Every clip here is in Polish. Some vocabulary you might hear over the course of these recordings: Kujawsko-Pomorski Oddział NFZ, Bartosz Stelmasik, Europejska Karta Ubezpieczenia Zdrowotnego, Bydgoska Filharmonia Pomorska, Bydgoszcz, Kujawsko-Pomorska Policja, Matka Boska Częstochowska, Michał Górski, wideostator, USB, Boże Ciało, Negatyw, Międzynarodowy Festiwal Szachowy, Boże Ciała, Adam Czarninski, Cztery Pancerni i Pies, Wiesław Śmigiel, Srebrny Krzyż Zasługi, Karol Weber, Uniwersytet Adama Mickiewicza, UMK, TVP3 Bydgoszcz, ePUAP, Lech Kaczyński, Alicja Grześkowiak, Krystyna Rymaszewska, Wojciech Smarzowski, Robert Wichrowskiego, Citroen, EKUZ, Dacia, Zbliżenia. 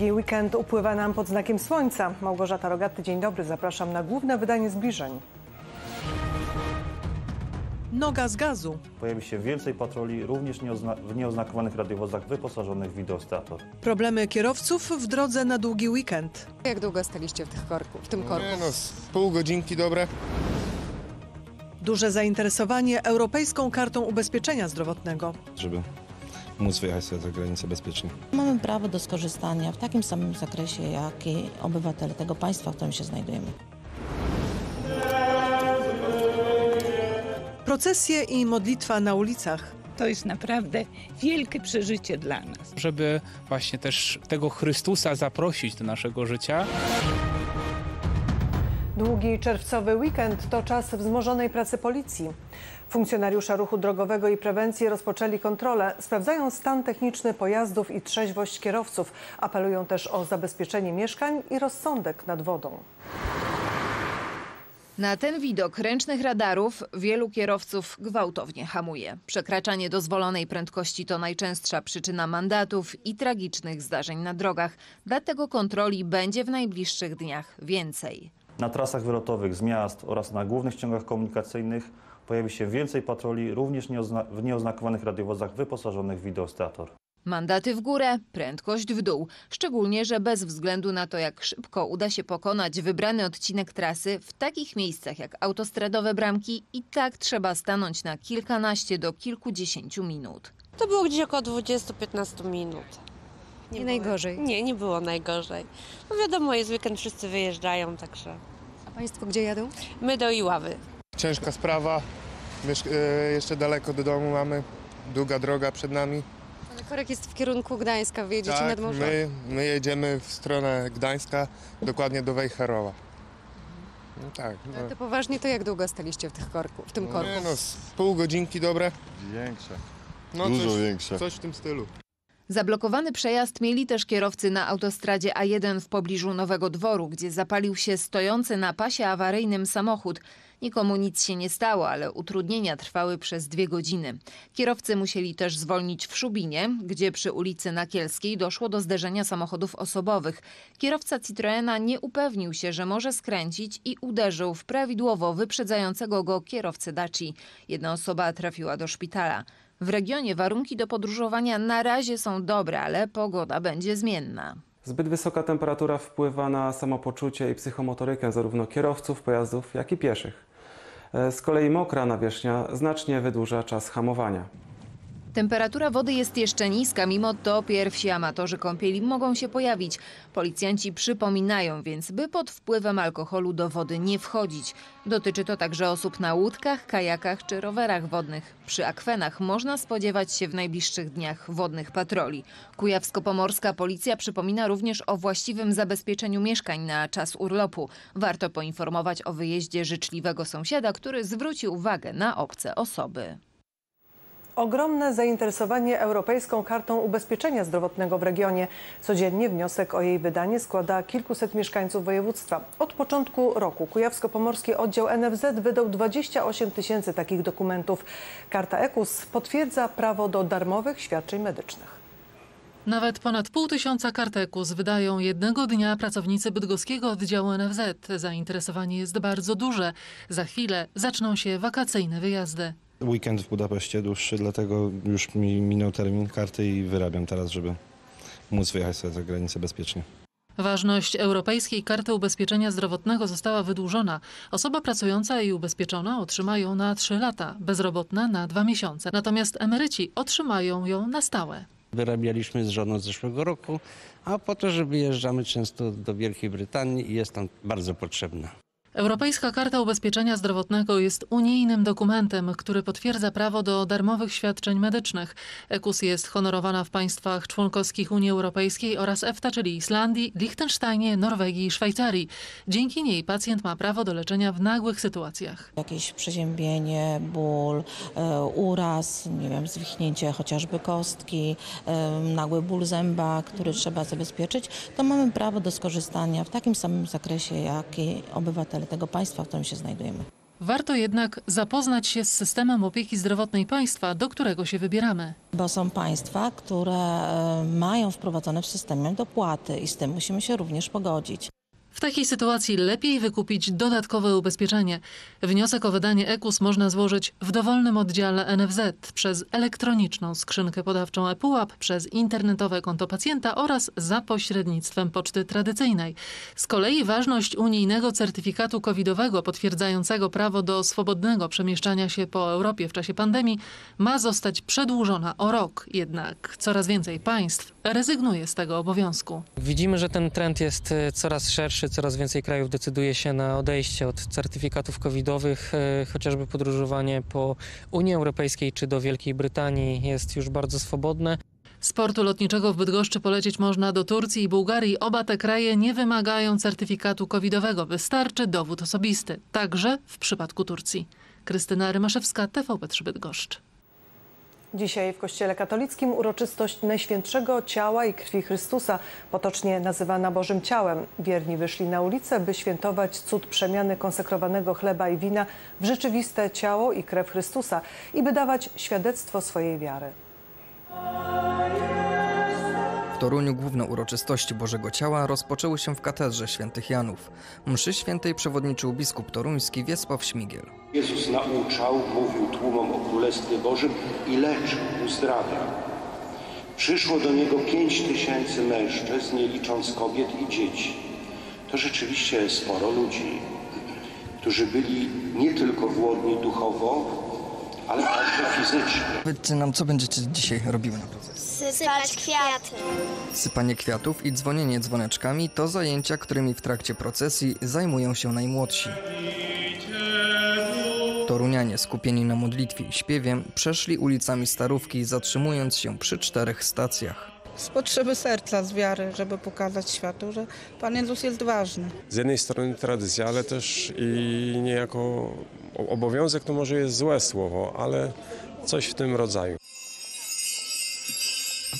Długi weekend upływa nam pod znakiem słońca. Małgorzata Rogaty, dzień dobry, zapraszam na główne wydanie zbliżeń. Noga z gazu. Pojawi się więcej patroli, również w nieoznakowanych radiowozach wyposażonych w wideostator. Problemy kierowców w drodze na długi weekend. Jak długo staliście w tym korku? Nie, no, z pół godzinki dobre. Duże zainteresowanie Europejską Kartą Ubezpieczenia Zdrowotnego. Żeby móc wyjechać sobie za granicę bezpiecznie. Mamy prawo do skorzystania w takim samym zakresie, jak i obywatele tego państwa, w którym się znajdujemy. Procesje i modlitwa na ulicach. To jest naprawdę wielkie przeżycie dla nas. Żeby właśnie też tego Chrystusa zaprosić do naszego życia. Długi czerwcowy weekend to czas wzmożonej pracy policji. Funkcjonariusze ruchu drogowego i prewencji rozpoczęli kontrolę. Sprawdzają stan techniczny pojazdów i trzeźwość kierowców. Apelują też o zabezpieczenie mieszkań i rozsądek nad wodą. Na ten widok ręcznych radarów wielu kierowców gwałtownie hamuje. Przekraczanie dozwolonej prędkości to najczęstsza przyczyna mandatów i tragicznych zdarzeń na drogach. Dlatego kontroli będzie w najbliższych dniach więcej. Na trasach wylotowych z miast oraz na głównych ciągach komunikacyjnych pojawi się więcej patroli, również w nieoznakowanych radiowozach wyposażonych w wideostator. Mandaty w górę, prędkość w dół. Szczególnie, że bez względu na to, jak szybko uda się pokonać wybrany odcinek trasy, w takich miejscach jak autostradowe bramki i tak trzeba stanąć na kilkanaście do kilkudziesięciu minut. To było gdzieś około 20-15 minut. Nie najgorzej? Nie, nie było najgorzej. No wiadomo, jest weekend, wszyscy wyjeżdżają, także... A państwo gdzie jadą? My do Iławy. Ciężka sprawa, jeszcze daleko do domu mamy, długa droga przed nami. Ale korek jest w kierunku Gdańska, wy jedziecie nad morze? My jedziemy w stronę Gdańska, dokładnie do Wejherowa. No tak. No. To poważnie, to jak długo staliście w tym korku? Nie, no, z pół godzinki dobre. Większe. No, dużo większe. Coś w tym stylu. Zablokowany przejazd mieli też kierowcy na autostradzie A1 w pobliżu Nowego Dworu, gdzie zapalił się stojący na pasie awaryjnym samochód. Nikomu nic się nie stało, ale utrudnienia trwały przez 2 godziny. Kierowcy musieli też zwolnić w Szubinie, gdzie przy ulicy Nakielskiej doszło do zderzenia samochodów osobowych. Kierowca Citroena nie upewnił się, że może skręcić i uderzył w prawidłowo wyprzedzającego go kierowcę Daci. Jedna osoba trafiła do szpitala. W regionie warunki do podróżowania na razie są dobre, ale pogoda będzie zmienna. Zbyt wysoka temperatura wpływa na samopoczucie i psychomotorykę zarówno kierowców, pojazdów, jak i pieszych. Z kolei mokra nawierzchnia znacznie wydłuża czas hamowania. Temperatura wody jest jeszcze niska, mimo to pierwsi amatorzy kąpieli mogą się pojawić. Policjanci przypominają więc, by pod wpływem alkoholu do wody nie wchodzić. Dotyczy to także osób na łódkach, kajakach czy rowerach wodnych. Przy akwenach można spodziewać się w najbliższych dniach wodnych patroli. Kujawsko-Pomorska Policja przypomina również o właściwym zabezpieczeniu mieszkań na czas urlopu. Warto poinformować o wyjeździe życzliwego sąsiada, który zwróci uwagę na obce osoby. Ogromne zainteresowanie Europejską Kartą Ubezpieczenia Zdrowotnego w regionie. Codziennie wniosek o jej wydanie składa kilkuset mieszkańców województwa. Od początku roku Kujawsko-Pomorski Oddział NFZ wydał 28 tysięcy takich dokumentów. Karta EKUZ potwierdza prawo do darmowych świadczeń medycznych. Nawet ponad 500 kart EKUZ wydają jednego dnia pracownicy bydgoskiego oddziału NFZ. Zainteresowanie jest bardzo duże. Za chwilę zaczną się wakacyjne wyjazdy. Weekend w Budapeszcie dłuższy, dlatego już mi minął termin karty i wyrabiam teraz, żeby móc wyjechać sobie za granicę bezpiecznie. Ważność Europejskiej Karty Ubezpieczenia Zdrowotnego została wydłużona. Osoba pracująca i ubezpieczona otrzyma ją na 3 lata, bezrobotna na 2 miesiące. Natomiast emeryci otrzymają ją na stałe. Wyrabialiśmy z żoną z zeszłego roku, a po to, że wyjeżdżamy często do Wielkiej Brytanii i jest tam bardzo potrzebna. Europejska Karta Ubezpieczenia Zdrowotnego jest unijnym dokumentem, który potwierdza prawo do darmowych świadczeń medycznych. EKUZ jest honorowana w państwach członkowskich Unii Europejskiej oraz EFTA, czyli Islandii, Liechtensteinie, Norwegii i Szwajcarii. Dzięki niej pacjent ma prawo do leczenia w nagłych sytuacjach. Jakieś przeziębienie, ból, uraz, nie wiem, zwichnięcie chociażby kostki, nagły ból zęba, który trzeba zabezpieczyć, to mamy prawo do skorzystania w takim samym zakresie, jak i obywatele tego państwa, w którym się znajdujemy. Warto jednak zapoznać się z systemem opieki zdrowotnej państwa, do którego się wybieramy. Bo są państwa, które mają wprowadzone w systemie dopłaty i z tym musimy się również pogodzić. W takiej sytuacji lepiej wykupić dodatkowe ubezpieczenie. Wniosek o wydanie EKUZ można złożyć w dowolnym oddziale NFZ przez elektroniczną skrzynkę podawczą ePUAP, przez internetowe konto pacjenta oraz za pośrednictwem poczty tradycyjnej. Z kolei ważność unijnego certyfikatu covidowego potwierdzającego prawo do swobodnego przemieszczania się po Europie w czasie pandemii ma zostać przedłużona o rok. Jednak coraz więcej państw rezygnuje z tego obowiązku. Widzimy, że ten trend jest coraz szerszy. Coraz więcej krajów decyduje się na odejście od certyfikatów covidowych, chociażby podróżowanie po Unii Europejskiej czy do Wielkiej Brytanii jest już bardzo swobodne. Z portu lotniczego w Bydgoszczy polecieć można do Turcji i Bułgarii. Oba te kraje nie wymagają certyfikatu covidowego. Wystarczy dowód osobisty, także w przypadku Turcji. Krystyna Rymaszewska, TVP3 Bydgoszcz. Dzisiaj w Kościele Katolickim uroczystość Najświętszego Ciała i Krwi Chrystusa, potocznie nazywana Bożym Ciałem. Wierni wyszli na ulicę, by świętować cud przemiany konsekrowanego chleba i wina w rzeczywiste ciało i krew Chrystusa i by dawać świadectwo swojej wiary. W Toruniu główne uroczystości Bożego Ciała rozpoczęły się w katedrze świętych Janów. Mszy świętej przewodniczył biskup toruński Wiesław Śmigiel. Jezus nauczał, mówił tłumom o Królestwie Bożym i leczył, uzdrawiał. Przyszło do Niego 5000 mężczyzn, nie licząc kobiet i dzieci. To rzeczywiście sporo ludzi, którzy byli nie tylko głodni duchowo, ale także fizycznie. Powiedzcie nam, co będziecie dzisiaj robiły na proces? Sypać kwiaty. Sypanie kwiatów i dzwonienie dzwoneczkami to zajęcia, którymi w trakcie procesji zajmują się najmłodsi. Torunianie skupieni na modlitwie i śpiewie przeszli ulicami Starówki, zatrzymując się przy 4 stacjach. Z potrzeby serca, z wiary, żeby pokazać światu, że Pan Jezus jest ważny. Z jednej strony tradycja, ale też i niejako obowiązek, to może jest złe słowo, ale coś w tym rodzaju.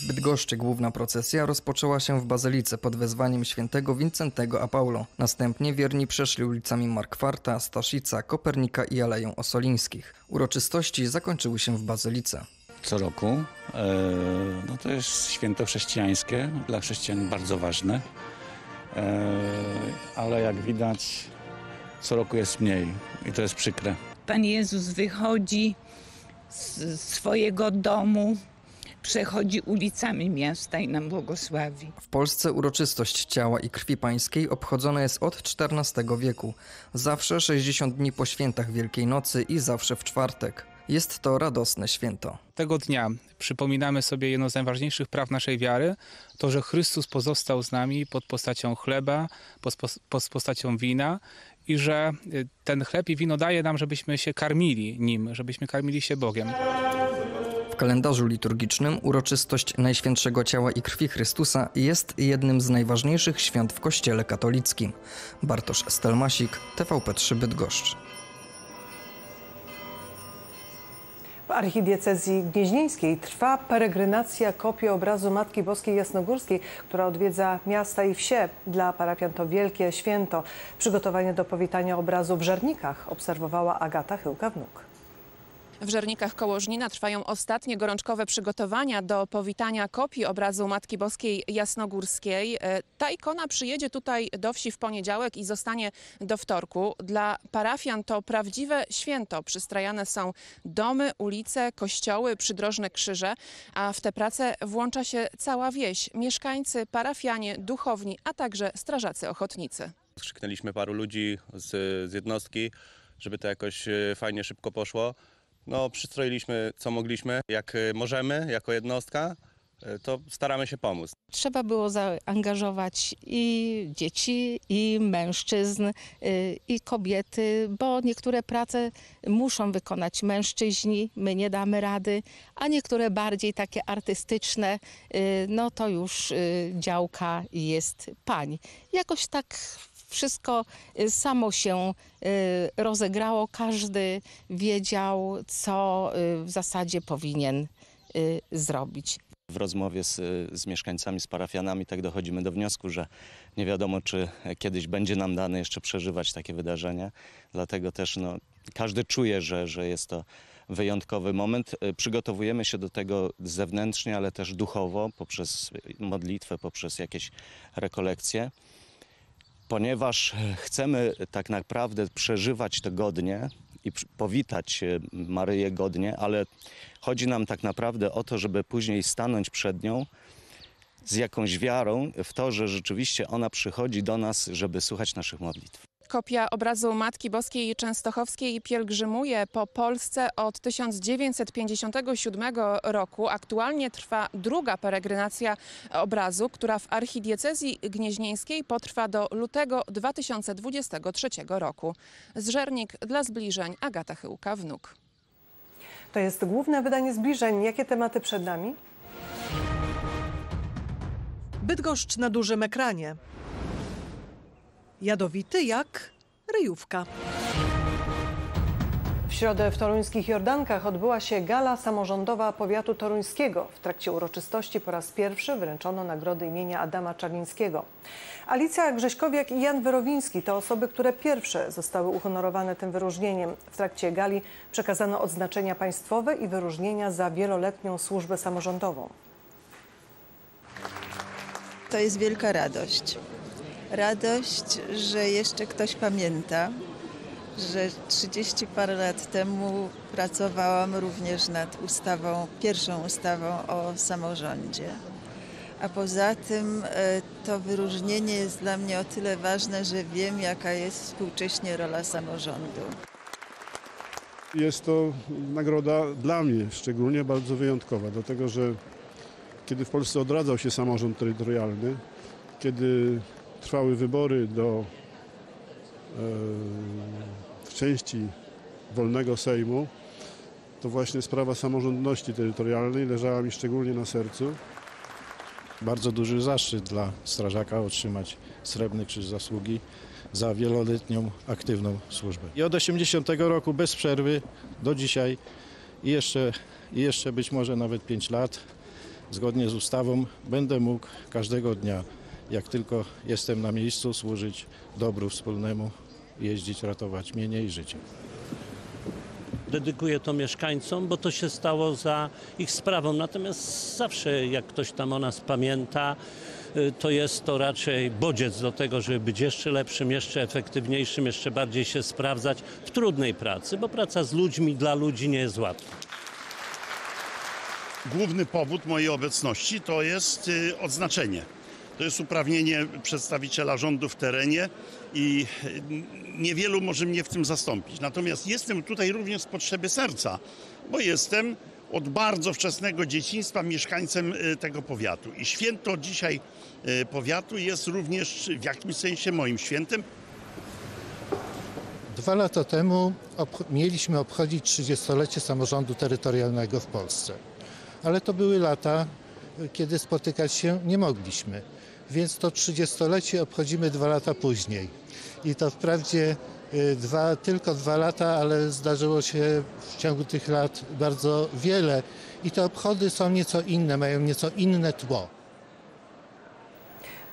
W Bydgoszczy główna procesja rozpoczęła się w Bazylice pod wezwaniem świętego Wincentego a Paulo. Następnie wierni przeszli ulicami Markwarta, Staszica, Kopernika i Aleją Ossolińskich. Uroczystości zakończyły się w Bazylice. Co roku, no to jest święto chrześcijańskie, dla chrześcijan bardzo ważne, ale jak widać co roku jest mniej i to jest przykre. Pan Jezus wychodzi z swojego domu, przechodzi ulicami miasta i nam błogosławi. W Polsce uroczystość Ciała i Krwi Pańskiej obchodzona jest od XIV wieku. Zawsze 60 dni po świętach Wielkiej Nocy i zawsze w czwartek. Jest to radosne święto. Tego dnia przypominamy sobie jedno z najważniejszych praw naszej wiary, to, że Chrystus pozostał z nami pod postacią chleba, pod postacią wina i że ten chleb i wino daje nam, żebyśmy się karmili nim, żebyśmy karmili się Bogiem. W kalendarzu liturgicznym uroczystość Najświętszego Ciała i Krwi Chrystusa jest jednym z najważniejszych świąt w Kościele Katolickim. Bartosz Stelmasik, TVP3 Bydgoszcz. W archidiecezji gnieźnieńskiej trwa peregrynacja kopii obrazu Matki Boskiej Jasnogórskiej, która odwiedza miasta i wsie. Dla parafian to wielkie święto. Przygotowanie do powitania obrazu w Żernikach obserwowała Agata Chyłka-Wnuk. W Żernikach koło Żnina trwają ostatnie gorączkowe przygotowania do powitania kopii obrazu Matki Boskiej Jasnogórskiej. Ta ikona przyjedzie tutaj do wsi w poniedziałek i zostanie do wtorku. Dla parafian to prawdziwe święto. Przystrajane są domy, ulice, kościoły, przydrożne krzyże, a w te prace włącza się cała wieś. Mieszkańcy, parafianie, duchowni, a także strażacy ochotnicy. Skrzyknęliśmy paru ludzi z jednostki, żeby to jakoś fajnie szybko poszło. No, przystroiliśmy co mogliśmy. Jak możemy, jako jednostka, to staramy się pomóc. Trzeba było zaangażować i dzieci, i mężczyzn, i kobiety, bo niektóre prace muszą wykonać mężczyźni, my nie damy rady, a niektóre bardziej takie artystyczne, no to już działka jest pań. Jakoś tak wszystko samo się rozegrało, każdy wiedział, co w zasadzie powinien zrobić. W rozmowie z mieszkańcami, z parafianami tak dochodzimy do wniosku, że nie wiadomo, czy kiedyś będzie nam dane jeszcze przeżywać takie wydarzenia. Dlatego też każdy czuje, że jest to wyjątkowy moment. Przygotowujemy się do tego zewnętrznie, ale też duchowo, poprzez modlitwę, poprzez jakieś rekolekcje, ponieważ chcemy tak naprawdę przeżywać to godnie i powitać Maryję godnie, ale chodzi nam tak naprawdę o to, żeby później stanąć przed nią z jakąś wiarą w to, że rzeczywiście ona przychodzi do nas, żeby słuchać naszych modlitw. Kopia obrazu Matki Boskiej Częstochowskiej pielgrzymuje po Polsce od 1957 roku. Aktualnie trwa druga peregrynacja obrazu, która w archidiecezji gnieźnieńskiej potrwa do lutego 2023 roku. Zżernik dla Zbliżeń, Agata Chyłka-Wnuk. To jest główne wydanie Zbliżeń. Jakie tematy przed nami? Bydgoszcz na dużym ekranie. Jadowity jak ryjówka. W środę w toruńskich Jordankach odbyła się gala samorządowa powiatu toruńskiego. W trakcie uroczystości po raz pierwszy wręczono nagrody imienia Adama Czarnińskiego. Alicja Grześkowiak i Jan Wyrowiński to osoby, które pierwsze zostały uhonorowane tym wyróżnieniem. W trakcie gali przekazano odznaczenia państwowe i wyróżnienia za wieloletnią służbę samorządową. To jest wielka radość. Radość, że jeszcze ktoś pamięta, że 30 parę lat temu pracowałam również nad ustawą, pierwszą ustawą o samorządzie. A poza tym to wyróżnienie jest dla mnie o tyle ważne, że wiem, jaka jest współcześnie rola samorządu. Jest to nagroda dla mnie szczególnie bardzo wyjątkowa, dlatego że kiedy w Polsce odradzał się samorząd terytorialny, kiedy trwały wybory do w części Wolnego Sejmu, to właśnie sprawa samorządności terytorialnej leżała mi szczególnie na sercu. Bardzo duży zaszczyt dla strażaka otrzymać Srebrny Krzyż Zasługi za wieloletnią aktywną służbę. I od 80 roku bez przerwy do dzisiaj i jeszcze być może nawet 5 lat, zgodnie z ustawą będę mógł każdego dnia, jak tylko jestem na miejscu, służyć dobru wspólnemu, jeździć, ratować mienie i życie. Dedykuję to mieszkańcom, bo to się stało za ich sprawą. Natomiast zawsze jak ktoś tam o nas pamięta, to jest to raczej bodziec do tego, żeby być jeszcze lepszym, jeszcze efektywniejszym, jeszcze bardziej się sprawdzać w trudnej pracy, bo praca z ludźmi, dla ludzi nie jest łatwa. Główny powód mojej obecności to jest odznaczenie. To jest uprawnienie przedstawiciela rządu w terenie i niewielu może mnie w tym zastąpić. Natomiast jestem tutaj również z potrzeby serca, bo jestem od bardzo wczesnego dzieciństwa mieszkańcem tego powiatu. I święto dzisiaj powiatu jest również w jakimś sensie moim świętem. 2 lata temu mieliśmy obchodzić 30-lecie samorządu terytorialnego w Polsce. Ale to były lata, kiedy spotykać się nie mogliśmy. Więc to 30-lecie obchodzimy 2 lata później. I to wprawdzie tylko dwa lata, ale zdarzyło się w ciągu tych lat bardzo wiele. I te obchody są nieco inne, mają nieco inne tło.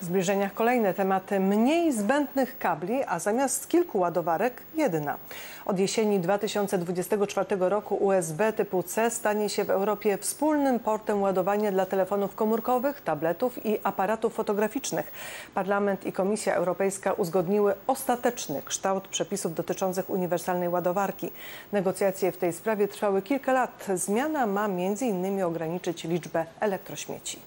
W Zbliżeniach kolejne tematy. Mniej zbędnych kabli, a zamiast kilku ładowarek jedna. Od jesieni 2024 roku USB typu C stanie się w Europie wspólnym portem ładowania dla telefonów komórkowych, tabletów i aparatów fotograficznych. Parlament i Komisja Europejska uzgodniły ostateczny kształt przepisów dotyczących uniwersalnej ładowarki. Negocjacje w tej sprawie trwały kilka lat. Zmiana ma m.in. ograniczyć liczbę elektrośmieci.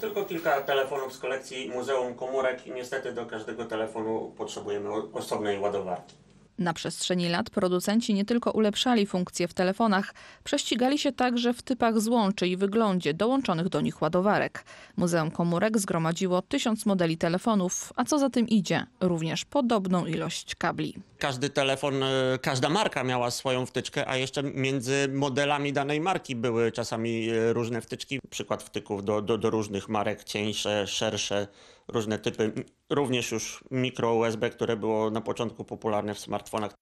Tylko kilka telefonów z kolekcji Muzeum Komórek i niestety do każdego telefonu potrzebujemy osobnej ładowarki. Na przestrzeni lat producenci nie tylko ulepszali funkcje w telefonach, prześcigali się także w typach złączy i wyglądzie dołączonych do nich ładowarek. Muzeum Komórek zgromadziło 1000 modeli telefonów, a co za tym idzie, również podobną ilość kabli. Każdy telefon, każda marka miała swoją wtyczkę, a jeszcze między modelami danej marki były czasami różne wtyczki. Przykład wtyków do różnych marek, cieńsze, szersze, różne typy, również już mikro USB, które było na początku popularne w smartfonach.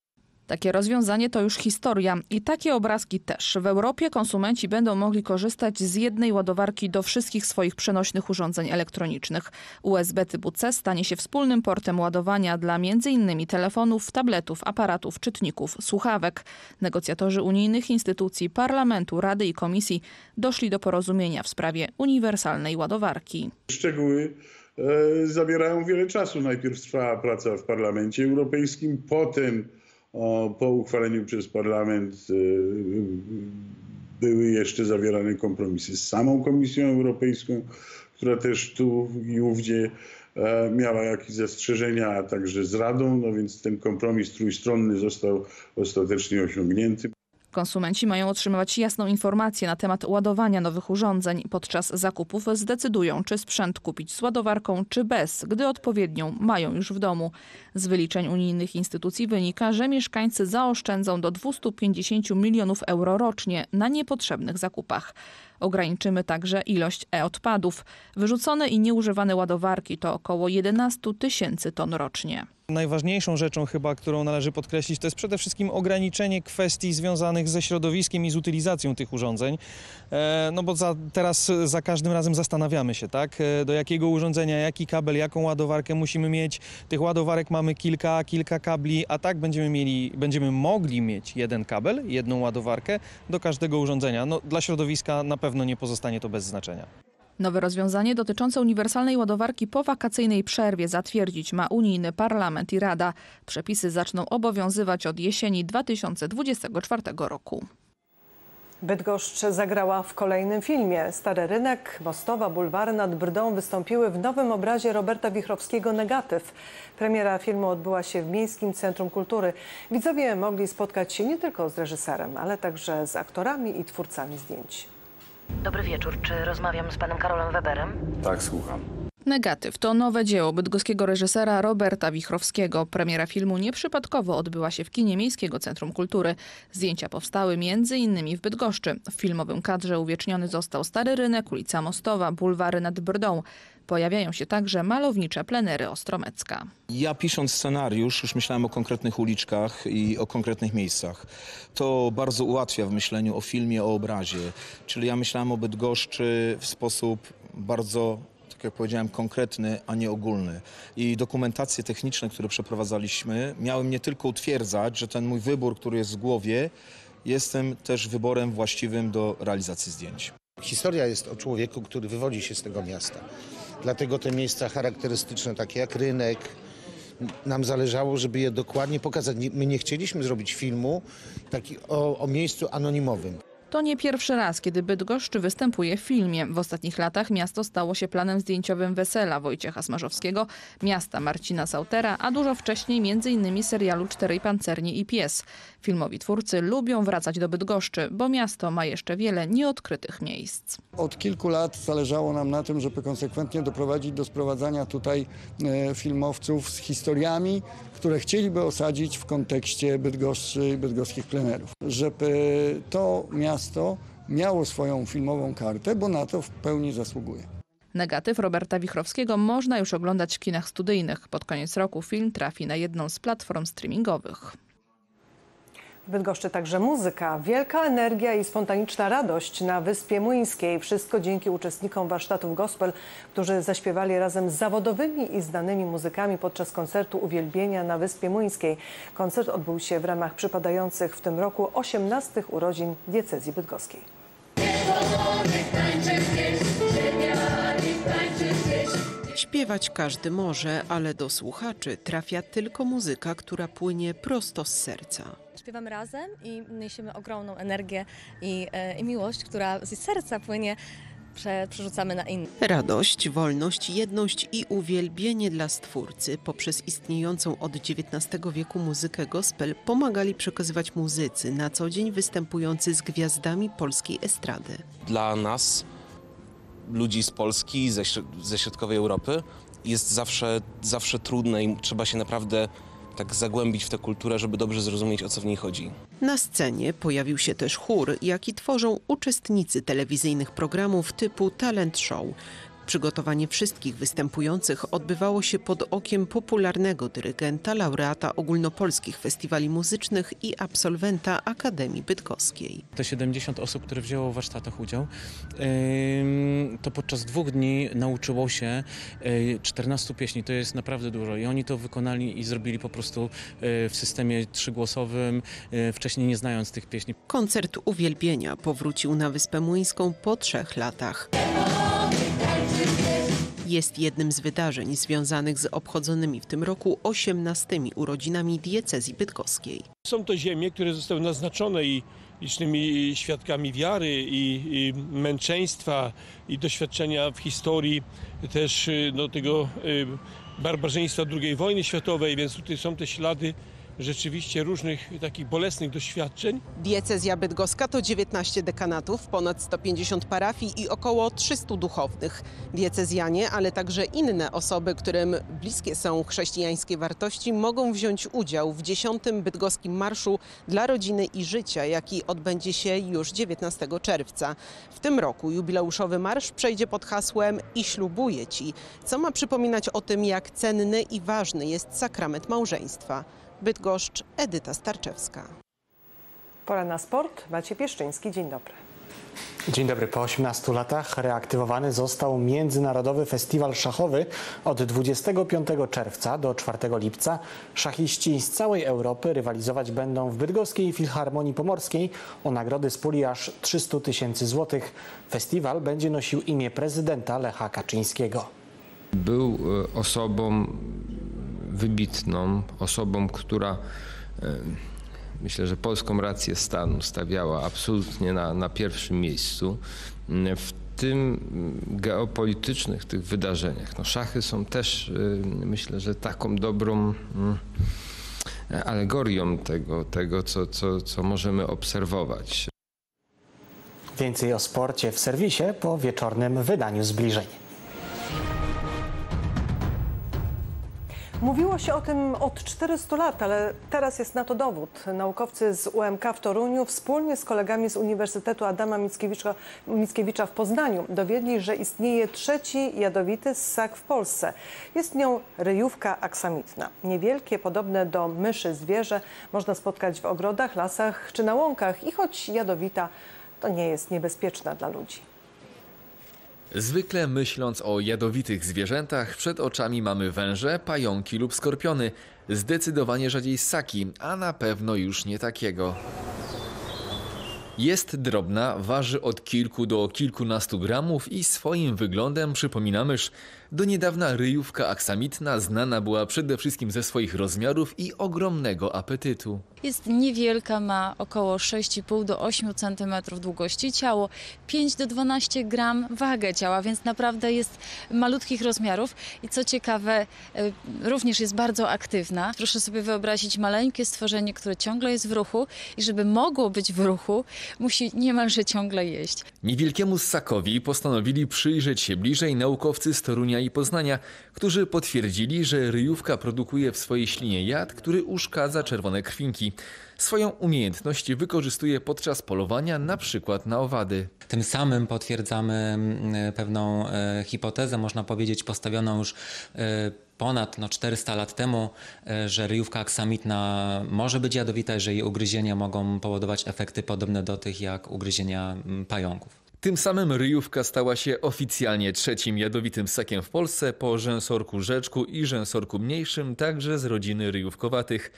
Takie rozwiązanie to już historia i takie obrazki też. W Europie konsumenci będą mogli korzystać z jednej ładowarki do wszystkich swoich przenośnych urządzeń elektronicznych. USB typu C stanie się wspólnym portem ładowania dla m.in. telefonów, tabletów, aparatów, czytników, słuchawek. Negocjatorzy unijnych instytucji Parlamentu, Rady i Komisji doszli do porozumienia w sprawie uniwersalnej ładowarki. Szczegóły zabierają wiele czasu. Najpierw trwała praca w Parlamencie Europejskim, potem po uchwaleniu przez parlament były jeszcze zawierane kompromisy z samą Komisją Europejską, która też tu i ówdzie miała jakieś zastrzeżenia, a także z Radą, no więc ten kompromis trójstronny został ostatecznie osiągnięty. Konsumenci mają otrzymywać jasną informację na temat ładowania nowych urządzeń. Podczas zakupów zdecydują, czy sprzęt kupić z ładowarką, czy bez, gdy odpowiednią mają już w domu. Z wyliczeń unijnych instytucji wynika, że mieszkańcy zaoszczędzą do 250 milionów euro rocznie na niepotrzebnych zakupach. Ograniczymy także ilość e-odpadów. Wyrzucone i nieużywane ładowarki to około 11 tysięcy ton rocznie. Najważniejszą rzeczą chyba, którą należy podkreślić, to jest przede wszystkim ograniczenie kwestii związanych ze środowiskiem i z utylizacją tych urządzeń. No bo teraz za każdym razem zastanawiamy się, tak? Do jakiego urządzenia, jaki kabel, jaką ładowarkę musimy mieć. Tych ładowarek mamy kilka kabli, a tak będziemy mogli mieć jeden kabel, jedną ładowarkę do każdego urządzenia. No, dla środowiska na pewno nie pozostanie to bez znaczenia. Nowe rozwiązanie dotyczące uniwersalnej ładowarki po wakacyjnej przerwie zatwierdzić ma unijny Parlament i Rada. Przepisy zaczną obowiązywać od jesieni 2024 roku. Bydgoszcz zagrała w kolejnym filmie. Stary Rynek, Mostowa, Bulwary nad Brdą wystąpiły w nowym obrazie Roberta Wichrowskiego Negatyw. Premiera filmu odbyła się w Miejskim Centrum Kultury. Widzowie mogli spotkać się nie tylko z reżyserem, ale także z aktorami i twórcami zdjęć. Dobry wieczór. Czy rozmawiam z panem Karolem Weberem? Tak, słucham. Negatyw to nowe dzieło bydgoskiego reżysera Roberta Wichrowskiego. Premiera filmu nieprzypadkowo odbyła się w kinie Miejskiego Centrum Kultury. Zdjęcia powstały m.in. w Bydgoszczy. W filmowym kadrze uwieczniony został Stary Rynek, ulica Mostowa, Bulwary nad Brdą. Pojawiają się także malownicze plenery Ostromecka. Ja pisząc scenariusz już myślałem o konkretnych uliczkach i o konkretnych miejscach. To bardzo ułatwia w myśleniu o filmie, o obrazie. Czyli ja myślałem o Bydgoszczy w sposób bardzo, tak jak powiedziałem, konkretny, a nie ogólny. I dokumentacje techniczne, które przeprowadzaliśmy, miały mnie tylko utwierdzać, że ten mój wybór, który jest w głowie, jestem też wyborem właściwym do realizacji zdjęć. Historia jest o człowieku, który wywodzi się z tego miasta. Dlatego te miejsca charakterystyczne, takie jak rynek, nam zależało, żeby je dokładnie pokazać. My nie chcieliśmy zrobić filmu taki o miejscu anonimowym. To nie pierwszy raz, kiedy Bydgoszcz występuje w filmie. W ostatnich latach miasto stało się planem zdjęciowym wesela Wojciecha Smarzowskiego, miasta Marcina Sautera, a dużo wcześniej m.in. serialu Cztery Pancerni i Pies. Filmowi twórcy lubią wracać do Bydgoszczy, bo miasto ma jeszcze wiele nieodkrytych miejsc. Od kilku lat zależało nam na tym, żeby konsekwentnie doprowadzić do sprowadzania tutaj filmowców z historiami, które chcieliby osadzić w kontekście Bydgoszczy i bydgoskich plenerów. Żeby to miasto miało swoją filmową kartę, bo na to w pełni zasługuje. Negatyw Roberta Wichrowskiego można już oglądać w kinach studyjnych. Pod koniec roku film trafi na jedną z platform streamingowych. W Bydgoszczy także muzyka, wielka energia i spontaniczna radość na Wyspie Młyńskiej. Wszystko dzięki uczestnikom warsztatów gospel, którzy zaśpiewali razem z zawodowymi i znanymi muzykami podczas koncertu uwielbienia na Wyspie Młyńskiej. Koncert odbył się w ramach przypadających w tym roku 18. urodzin diecezji bydgoskiej. Śpiewać każdy może, ale do słuchaczy trafia tylko muzyka, która płynie prosto z serca. Śpiewamy razem i niesiemy ogromną energię i miłość, która z serca płynie, przerzucamy na innych. Radość, wolność, jedność i uwielbienie dla Stwórcy poprzez istniejącą od XIX wieku muzykę gospel pomagali przekazywać muzycy na co dzień występujący z gwiazdami polskiej estrady. Dla nas, ludzi z Polski, ze środkowej Europy, jest zawsze trudne i trzeba się naprawdę tak zagłębić w tę kulturę, żeby dobrze zrozumieć, o co w niej chodzi. Na scenie pojawił się też chór, jaki tworzą uczestnicy telewizyjnych programów typu talent show. Przygotowanie wszystkich występujących odbywało się pod okiem popularnego dyrygenta, laureata ogólnopolskich festiwali muzycznych i absolwenta Akademii Bydgoskiej. Te 70 osób, które wzięło w warsztatach udział, to podczas 2 dni nauczyło się 14 pieśni. To jest naprawdę dużo i oni to wykonali i zrobili po prostu w systemie 3-głosowym, wcześniej nie znając tych pieśni. Koncert uwielbienia powrócił na Wyspę Młyńską po 3 latach. Jest jednym z wydarzeń związanych z obchodzonymi w tym roku 18 urodzinami diecezji bydgoskiej. Są to ziemie, które zostały naznaczone i licznymi świadkami wiary i męczeństwa i doświadczenia w historii też tego barbarzyństwa II wojny światowej, więc tutaj są te ślady rzeczywiście różnych takich bolesnych doświadczeń. Diecezja bydgoska to 19 dekanatów, ponad 150 parafii i około 300 duchownych. Diecezjanie, ale także inne osoby, którym bliskie są chrześcijańskie wartości, mogą wziąć udział w 10. Bydgoskim Marszu dla Rodziny i Życia, jaki odbędzie się już 19 czerwca. W tym roku jubileuszowy marsz przejdzie pod hasłem „I ślubuję Ci”, co ma przypominać o tym, jak cenny i ważny jest sakrament małżeństwa. Bydgoszcz, Edyta Starczewska. Pora na sport. Maciej Pieszczyński, dzień dobry. Dzień dobry. Po 18 latach reaktywowany został Międzynarodowy Festiwal Szachowy. Od 25 czerwca do 4 lipca szachiści z całej Europy rywalizować będą w Bydgoskiej Filharmonii Pomorskiej o nagrody z puli aż 300 000 złotych. Festiwal będzie nosił imię prezydenta Lecha Kaczyńskiego. Był osobą wybitną, osobą, która myślę, że polską rację stanu stawiała absolutnie na pierwszym miejscu. W tym geopolitycznych tych wydarzeniach. No, szachy są też myślę, że taką dobrą alegorią tego co możemy obserwować. Więcej o sporcie w serwisie po wieczornym wydaniu Zbliżeń. Mówiło się o tym od 400 lat, ale teraz jest na to dowód. Naukowcy z UMK w Toruniu wspólnie z kolegami z Uniwersytetu Adama Mickiewicza w Poznaniu dowiedli, że istnieje 3. jadowity ssak w Polsce. Jest nią ryjówka aksamitna. Niewielkie, podobne do myszy zwierzę można spotkać w ogrodach, lasach czy na łąkach i choć jadowita, to nie jest niebezpieczna dla ludzi. Zwykle myśląc o jadowitych zwierzętach, przed oczami mamy węże, pająki lub skorpiony. Zdecydowanie rzadziej ssaki, a na pewno już nie takiego. Jest drobna, waży od kilku do kilkunastu gramów i swoim wyglądem przypomina mysz. Do niedawna ryjówka aksamitna znana była przede wszystkim ze swoich rozmiarów i ogromnego apetytu. Jest niewielka, ma około 6,5 do 8 cm długości ciało, 5 do 12 gram wagę ciała, więc naprawdę jest malutkich rozmiarów. I co ciekawe, również jest bardzo aktywna. Proszę sobie wyobrazić maleńkie stworzenie, które ciągle jest w ruchu i żeby mogło być w ruchu, musi niemalże ciągle jeść. Niewielkiemu ssakowi postanowili przyjrzeć się bliżej naukowcy z Torunia i Poznania, którzy potwierdzili, że ryjówka produkuje w swojej ślinie jad, który uszkadza czerwone krwinki. Swoją umiejętność wykorzystuje podczas polowania, na przykład na owady. Tym samym potwierdzamy pewną hipotezę, można powiedzieć, postawioną już ponad 400 lat temu, że ryjówka aksamitna może być jadowita, że jej ugryzienia mogą powodować efekty podobne do tych jak ugryzienia pająków. Tym samym ryjówka stała się oficjalnie 3. jadowitym ssakiem w Polsce po rzęsorku rzeczku i rzęsorku mniejszym, także z rodziny ryjówkowatych.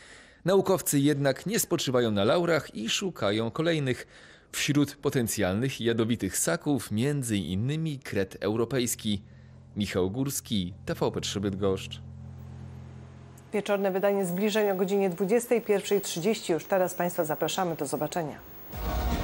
Naukowcy jednak nie spoczywają na laurach i szukają kolejnych. Wśród potencjalnych jadowitych ssaków m.in. kret europejski. Michał Górski, TVP3 Bydgoszcz. Wieczorne wydanie Zbliżeń o godzinie 21:30. Już teraz Państwa zapraszamy. Do zobaczenia.